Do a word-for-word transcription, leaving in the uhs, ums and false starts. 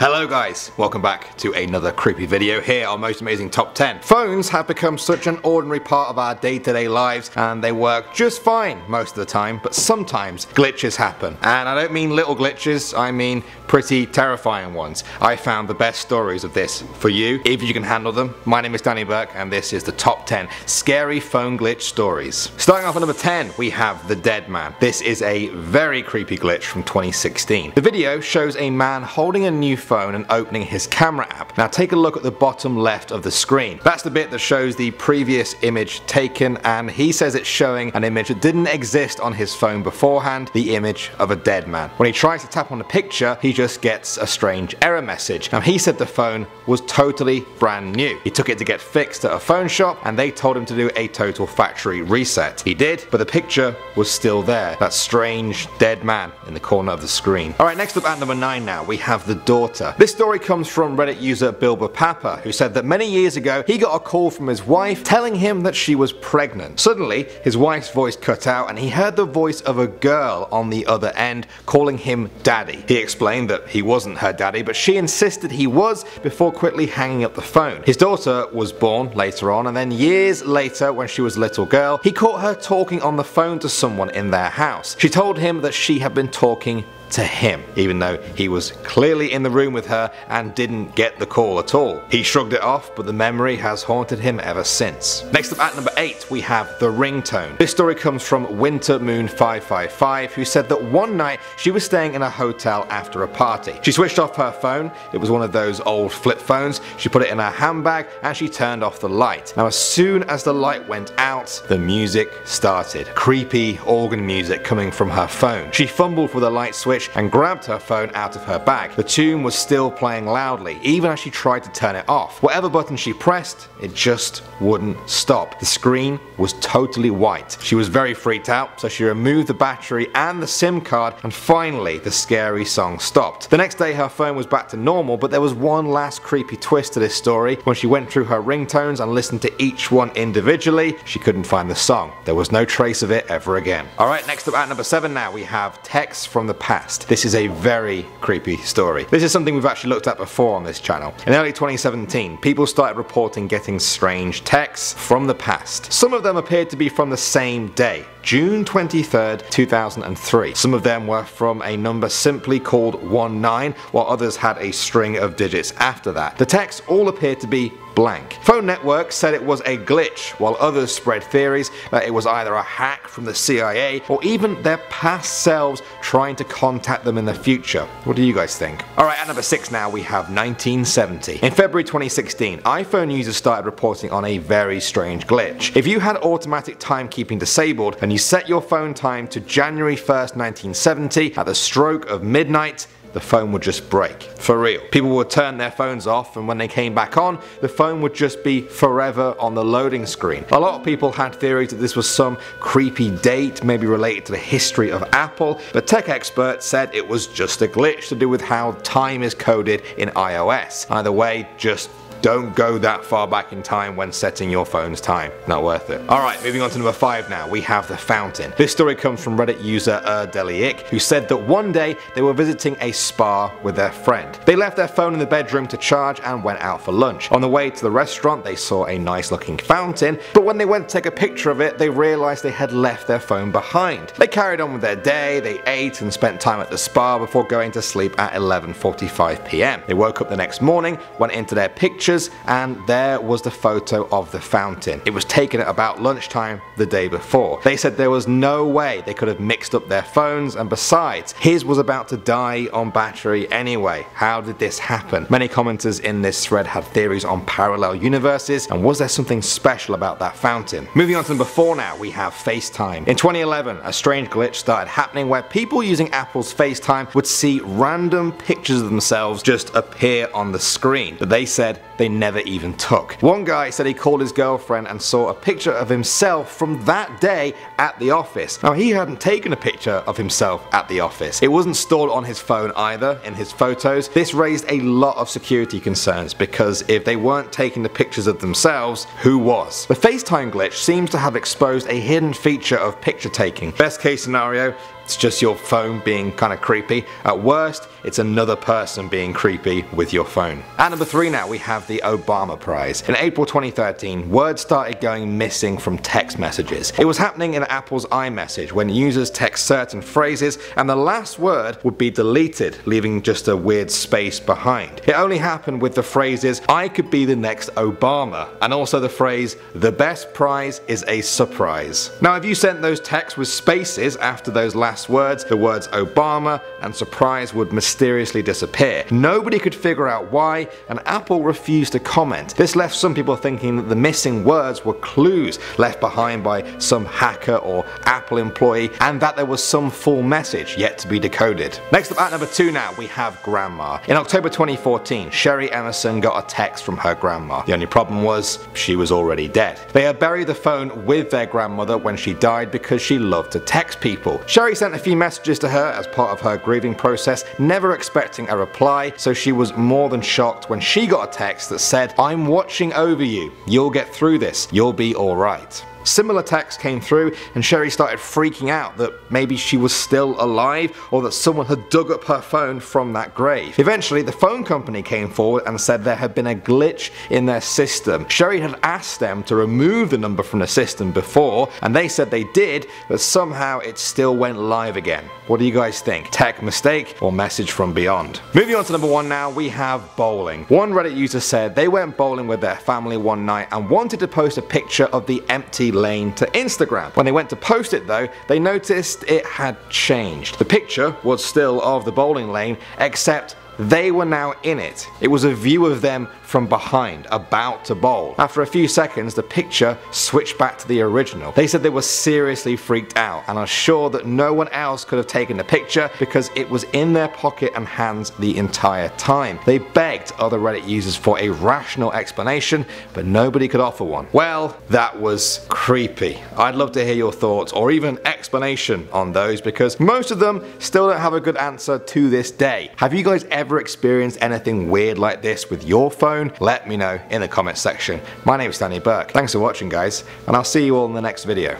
Hello guys, welcome back to another creepy video here on Most Amazing Top ten. Phones have become such an ordinary part of our day-to-day lives, and they work just fine most of the time, but sometimes glitches happen. And I don't mean little glitches, I mean pretty terrifying ones. I found the best stories of this for you, if you can handle them. My name is Danny Burke, and this is the Top ten Scary Phone Glitch Stories. Starting off at number ten, we have The Dead Man. This is a very creepy glitch from twenty sixteen. The video shows a man holding a new phone and opening his camera app. Now take a look at the bottom left of the screen. That's the bit that shows the previous image taken, and he says it's showing an image that didn't exist on his phone beforehand, the image of a dead man. When he tries to tap on the picture, he just gets a strange error message. Now he said the phone was totally brand new. He took it to get fixed at a phone shop and they told him to do a total factory reset. He did, but the picture was still there. That strange dead man in the corner of the screen. Alright, next up at number nine now, we have The Daughter. This story comes from Reddit user Bilbo Papa, who said that many years ago he got a call from his wife telling him that she was pregnant. Suddenly his wife's voice cut out and he heard the voice of a girl on the other end calling him daddy. He explained that he wasn't her daddy, but she insisted he was before quickly hanging up the phone. His daughter was born later on, and then years later when she was a little girl he caught her talking on the phone to someone in their house. She told him that she had been talking to him, even though he was clearly in the room with her and didn't get the call at all. He shrugged it off, but the memory has haunted him ever since. Next up at number eight, we have The Ringtone. This story comes from Wintermoon five five five, who said that one night she was staying in a hotel after a party. She switched off her phone. It was one of those old flip phones. She put it in her handbag and she turned off the light. Now as soon as the light went out, the music started. Creepy organ music coming from her phone. She fumbled for the light switch and grabbed her phone out of her bag. The tune was still playing loudly, even as she tried to turn it off. Whatever button she pressed, it just wouldn't stop. The screen was totally white. She was very freaked out, so she removed the battery and the SIM card, and finally the scary song stopped. The next day her phone was back to normal, but there was one last creepy twist to this story. When she went through her ringtones and listened to each one individually, she couldn't find the song. There was no trace of it ever again. Alright, next up at number seven now, we have Texts from the Past. This is a very creepy story. This is something we've actually looked at before on this channel. In early twenty seventeen, people started reporting getting strange texts from the past. Some of them appeared to be from the same day, June twenty-third, two thousand three. Some of them were from a number simply called one nine, while others had a string of digits after that. The texts all appeared to be blank. Phone networks said it was a glitch, while others spread theories that it was either a hack from the C I A or even their past selves trying to contact them in the future. What do you guys think? Alright, at number six now we have nineteen seventy. In February twenty sixteen, iPhone users started reporting on a very strange glitch. If you had automatic timekeeping disabled and you set your phone time to January first, nineteen seventy at the stroke of midnight, the phone would just break. For real. People would turn their phones off, and when they came back on, the phone would just be forever on the loading screen. A lot of people had theories that this was some creepy date, maybe related to the history of Apple, but tech experts said it was just a glitch to do with how time is coded in iOS. Either way, just don't go that far back in time when setting your phone's time. Not worth it. Alright, moving on to number five now, we have The Fountain. This story comes from Reddit user Erdeliik, who said that one day they were visiting a spa with their friend. They left their phone in the bedroom to charge and went out for lunch. On the way to the restaurant they saw a nice looking fountain, but when they went to take a picture of it they realised they had left their phone behind. They carried on with their day, they ate and spent time at the spa before going to sleep at eleven forty-five p m. They woke up the next morning, went into their picture, and there was the photo of the fountain. It was taken at about lunchtime the day before. They said there was no way they could have mixed up their phones, and besides, his was about to die on battery anyway. How did this happen? Many commenters in this thread had theories on parallel universes, and was there something special about that fountain? Moving on to number four now, we have FaceTime. In twenty eleven, a strange glitch started happening where people using Apple's FaceTime would see random pictures of themselves just appear on the screen that they said they never even took. One guy said he called his girlfriend and saw a picture of himself from that day at the office. Now he hadn't taken a picture of himself at the office. It wasn't stored on his phone either in his photos. This raised a lot of security concerns because if they weren't taking the pictures of themselves, who was? The FaceTime glitch seems to have exposed a hidden feature of picture taking. Best case scenario, It's just your phone being kind of creepy. At worst, it's another person being creepy with your phone. At number three now, we have the Obama Prize. In April twenty thirteen, word started going missing from text messages. It was happening in Apple's iMessage when users text certain phrases and the last word would be deleted, leaving just a weird space behind. It only happened with the phrases, I could be the next Obama, and also the phrase, the best prize is a surprise. Now, if you sent those texts with spaces after those last words, the words Obama and surprise would mysteriously disappear. Nobody could figure out why, and Apple refused to comment. This left some people thinking that the missing words were clues left behind by some hacker or Apple employee, and that there was some full message yet to be decoded. Next up, at number two now, we have Grandma. In October twenty fourteen, Sherry Emerson got a text from her grandma. The only problem was, she was already dead. They had buried the phone with their grandmother when she died because she loved to text people. Sherry sent a few messages to her as part of her grieving process, never expecting a reply, so she was more than shocked when she got a text that said, I'm watching over you, you'll get through this, you'll be alright. Similar texts came through and Sherry started freaking out that maybe she was still alive or that someone had dug up her phone from that grave. Eventually the phone company came forward and said there had been a glitch in their system. Sherry had asked them to remove the number from the system before and they said they did, but somehow it still went live again. What do you guys think? Tech mistake or message from beyond? Moving on to number one now, we have bowling. One Reddit user said they went bowling with their family one night and wanted to post a picture of the empty lane to Instagram. When they went to post it though, they noticed it had changed. The picture was still of the bowling lane, except they were now in it. It was a view of them from behind, about to bowl. After a few seconds, the picture switched back to the original. They said they were seriously freaked out and are sure that no one else could have taken the picture because it was in their pocket and hands the entire time. They begged other Reddit users for a rational explanation, but nobody could offer one. Well, that was creepy. I'd love to hear your thoughts or even explanation on those because most of them still don't have a good answer to this day. Have you guys ever experienced anything weird like this with your phone? Let me know in the comments section. My name is Danny Burke. Thanks for watching guys, and I'll see you all in the next video.